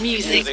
Music.